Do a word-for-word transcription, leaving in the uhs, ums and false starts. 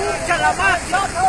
¡Escucha la marcha!